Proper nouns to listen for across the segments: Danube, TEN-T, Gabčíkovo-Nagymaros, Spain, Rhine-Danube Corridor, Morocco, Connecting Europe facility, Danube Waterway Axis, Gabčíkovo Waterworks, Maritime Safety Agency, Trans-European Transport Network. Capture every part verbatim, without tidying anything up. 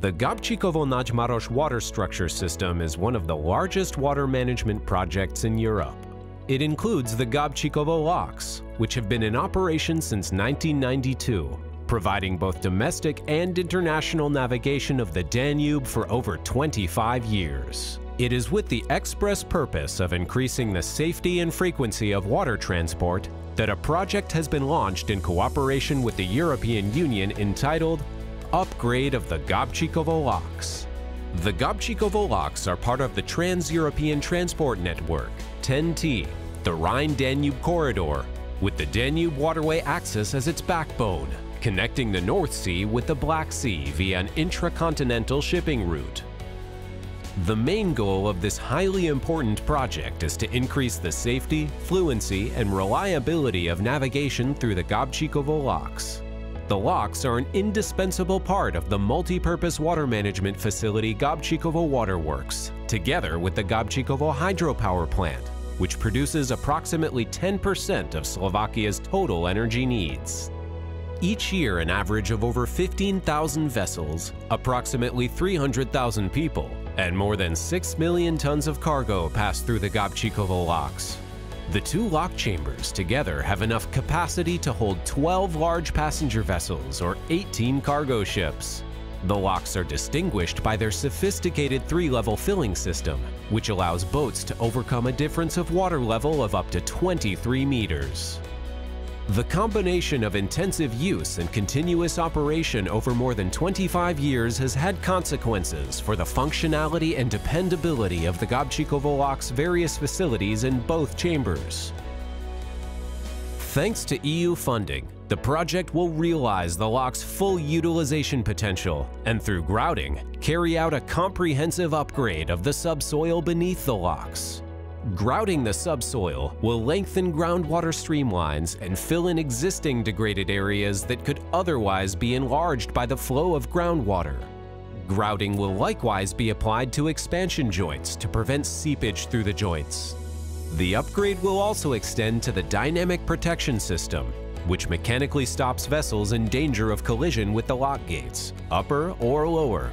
The Gabčíkovo-Nagymaros water structure system is one of the largest water management projects in Europe. It includes the Gabčíkovo locks, which have been in operation since nineteen ninety-two, providing both domestic and international navigation of the Danube for over twenty-five years. It is with the express purpose of increasing the safety and frequency of water transport that a project has been launched in cooperation with the European Union entitled Upgrade of the Gabčíkovo Locks. The Gabčíkovo Locks are part of the Trans-European Transport Network, T E N T, the Rhine-Danube Corridor, with the Danube Waterway Axis as its backbone, connecting the North Sea with the Black Sea via an intracontinental shipping route. The main goal of this highly important project is to increase the safety, fluency, and reliability of navigation through the Gabčíkovo locks. The locks are an indispensable part of the multi-purpose water management facility Gabčíkovo Waterworks, together with the Gabčíkovo hydropower plant, which produces approximately ten percent of Slovakia's total energy needs. Each year, an average of over fifteen thousand vessels, approximately three hundred thousand people, and more than six million tons of cargo pass through the Gabčíkovo locks. The two lock chambers together have enough capacity to hold twelve large passenger vessels or eighteen cargo ships. The locks are distinguished by their sophisticated three-level filling system, which allows boats to overcome a difference of water level of up to twenty-three meters. The combination of intensive use and continuous operation over more than twenty-five years has had consequences for the functionality and dependability of the Gabčíkovo Locks' various facilities in both chambers. Thanks to E U funding, the project will realize the locks' full utilization potential and, through grouting, carry out a comprehensive upgrade of the subsoil beneath the locks. Grouting the subsoil will lengthen groundwater streamlines and fill in existing degraded areas that could otherwise be enlarged by the flow of groundwater. Grouting will likewise be applied to expansion joints to prevent seepage through the joints. The upgrade will also extend to the dynamic protection system, which mechanically stops vessels in danger of collision with the lock gates, upper or lower.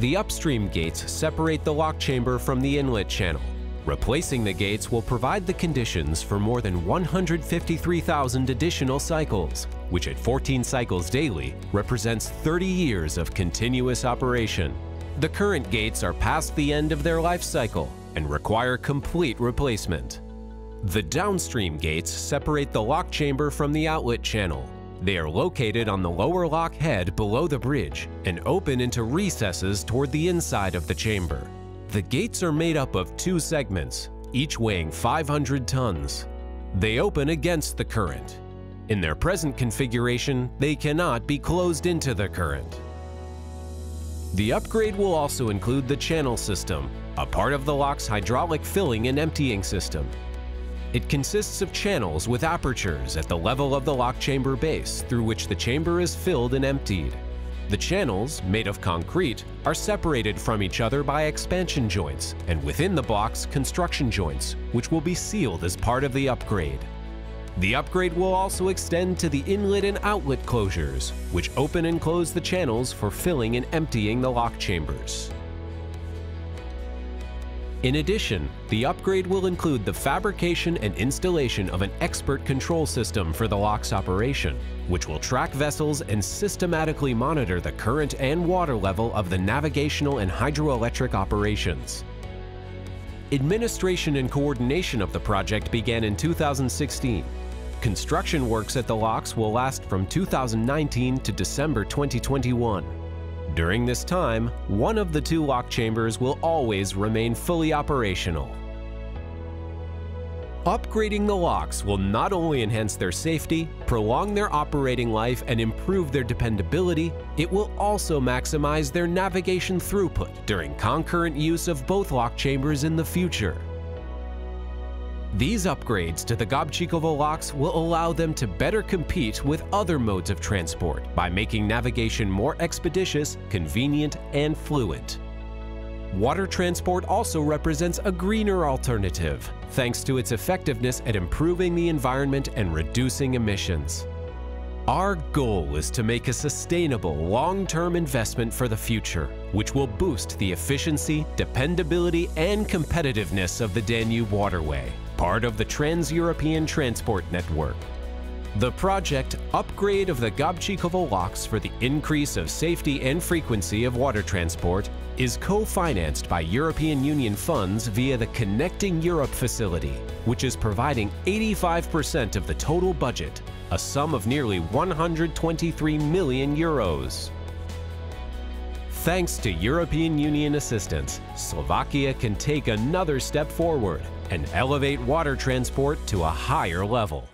The upstream gates separate the lock chamber from the inlet channel. Replacing the gates will provide the conditions for more than one hundred fifty-three thousand additional cycles, which at fourteen cycles daily represents thirty years of continuous operation. The current gates are past the end of their life cycle and require complete replacement. The downstream gates separate the lock chamber from the outlet channel. They are located on the lower lock head below the bridge and open into recesses toward the inside of the chamber. The gates are made up of two segments, each weighing five hundred tons. They open against the current. In their present configuration, they cannot be closed into the current. The upgrade will also include the channel system, a part of the lock's hydraulic filling and emptying system. It consists of channels with apertures at the level of the lock chamber base through which the chamber is filled and emptied. The channels, made of concrete, are separated from each other by expansion joints, and within the blocks, construction joints, which will be sealed as part of the upgrade. The upgrade will also extend to the inlet and outlet closures, which open and close the channels for filling and emptying the lock chambers. In addition, the upgrade will include the fabrication and installation of an expert control system for the lock's operation, which will track vessels and systematically monitor the current and water level of the navigational and hydroelectric operations. Administration and coordination of the project began in two thousand sixteen. Construction works at the locks will last from two thousand nineteen to December twenty twenty-one. During this time, one of the two lock chambers will always remain fully operational. Upgrading the locks will not only enhance their safety, prolong their operating life, and improve their dependability, it will also maximize their navigation throughput during concurrent use of both lock chambers in the future. These upgrades to the Gabčíkovo locks will allow them to better compete with other modes of transport by making navigation more expeditious, convenient, and fluent. Water transport also represents a greener alternative, thanks to its effectiveness at improving the environment and reducing emissions. Our goal is to make a sustainable long-term investment for the future, which will boost the efficiency, dependability, and competitiveness of the Danube Waterway, part of the Trans-European Transport Network. The project upgrade of the Gabčíkovo locks for the increase of safety and frequency of water transport is co-financed by European Union funds via the Connecting Europe facility, which is providing eighty-five percent of the total budget, a sum of nearly one hundred twenty-three million euros. Thanks to European Union assistance, Slovakia can take another step forward and elevate water transport to a higher level.